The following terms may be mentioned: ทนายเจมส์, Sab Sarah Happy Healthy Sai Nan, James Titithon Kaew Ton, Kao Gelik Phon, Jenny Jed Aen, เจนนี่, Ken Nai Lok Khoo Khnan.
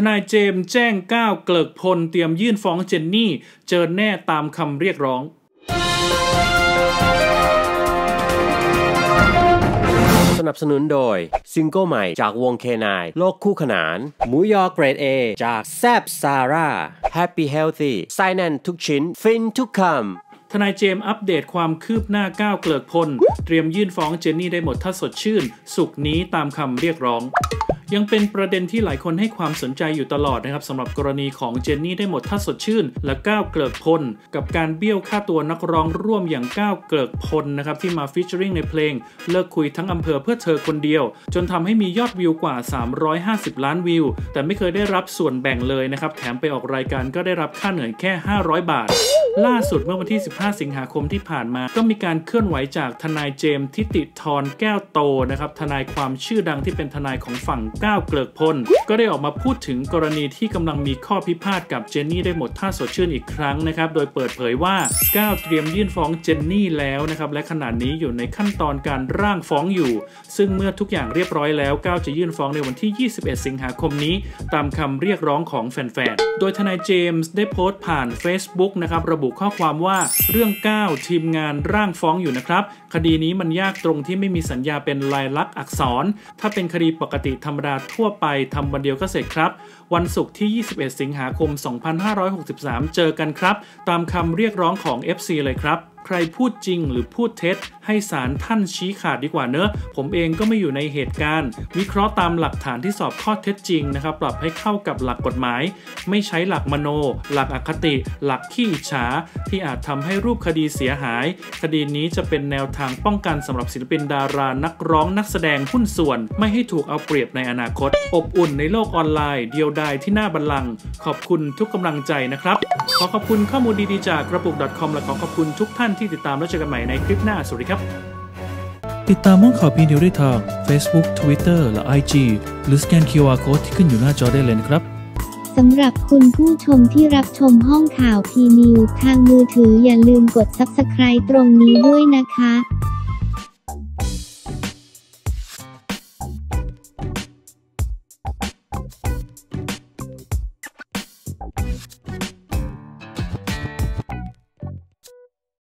ทนายเจมส์แจ้งก้าวเกลิกพลเตรียมยื่นฟ้องเจนนี่เจอแน่ตามคำเรียกร้องสนับสนุนโดยซิงเกิลใหม่จากวงเคนายโลกคู่ขนานหมูยอเกรด A จากแซบซาร่าแฮปปี้เฮลตี้ไซแนนทุกชิ้นฟินทุกคำทนายเจมส์อัปเดตความคืบหน้าก้าวเกลิกพลเตรียมยื่นฟ้องเจนนี่ได้หมดถ้าสดชื่นศุกร์นี้ตามคำเรียกร้องยังเป็นประเด็นที่หลายคนให้ความสนใจอยู่ตลอดนะครับสำหรับกรณีของเจนนี่ได้หมดถ้าสดชื่นและก้าวเกลิกพลกับการเบี้ยวค่าตัวนักร้องร่วมอย่างก้าวเกลิกพลนะครับที่มาฟีเจอริ่งในเพลงเลิกคุยทั้งอำเภอเพื่อเธอคนเดียวจนทำให้มียอดวิวกว่า350ล้านวิวแต่ไม่เคยได้รับส่วนแบ่งเลยนะครับแถมไปออกรายการก็ได้รับค่าเหนื่อยแค่500บาทล่าสุดเมื่อวันที่15สิงหาคมที่ผ่านมาก็มีการเคลื่อนไหวจากทนายเจมส์ทิติธรแก้วโตนะครับทนายความชื่อดังที่เป็นทนายของฝั่งก้าวเกลิกพลก็ได้ออกมาพูดถึงกรณีที่กำลังมีข้อพิพาทกับเจนนี่ได้หมดถ้าสดชื่นอีกครั้งนะครับโดยเปิดเผยว่าก้าวเตรียมยื่นฟ้องเจนนี่แล้วนะครับและขณะนี้อยู่ในขั้นตอนการร่างฟ้องอยู่ซึ่งเมื่อทุกอย่างเรียบร้อยแล้วก้าวจะยื่นฟ้องในวันที่21สิงหาคมนี้ตามคำเรียกร้องของแฟนๆโดยทนายเจมส์ได้โพสต์ผ่าน Facebook นะครับระบุข้อความว่าเรื่องก้าวทีมงานร่างฟ้องอยู่นะครับคดีนี้มันยากตรงที่ไม่มีสัญญาเป็นลายลักษณ์อักษรถ้าเป็นคดีปกติธรรมดาทั่วไปทำวันเดียวก็เสร็จครับวันศุกร์ที่21สิงหาคม2563เจอกันครับตามคำเรียกร้องของ FC เลยครับใครพูดจริงหรือพูดเท็จให้ศาลท่านชี้ขาดดีกว่าเนอะผมเองก็ไม่อยู่ในเหตุการณ์วิเคราะห์ตามหลักฐานที่สอบข้อเท็จจริงนะครับปรับให้เข้ากับหลักกฎหมายไม่ใช้หลักมโนหลักอคติหลักขี้อิจฉาที่อาจทำให้รูปคดีเสียหายคดีนี้จะเป็นแนวทางป้องกันสำหรับศิลปินดารานักร้องนักแสดงหุ้นส่วนไม่ให้ถูกเอาเปรียบในอนาคตอบอุ่นในโลกออนไลน์เดียวดายที่หน้าบัลลังก์ขอบคุณทุกกำลังใจนะครับขอขอบคุณข้อมูลดีๆจากกระปุก .com และขอบคุณทุกท่านที่ติดตามแล้วเจอกันใหม่ในคลิปหน้าสวัสดีครับติดตามม่วงข่าวพีเดียวได้ทาง Facebook Twitter และ IG หรือสแกน QR Code ที่ขึ้นอยู่หน้าจอได้เลยนะครับสำหรับคุณผู้ชมที่รับชมห้องข่าวพีนิวทางมือถืออย่าลืมกด Subscribe ตรงนี้ด้วยนะคะ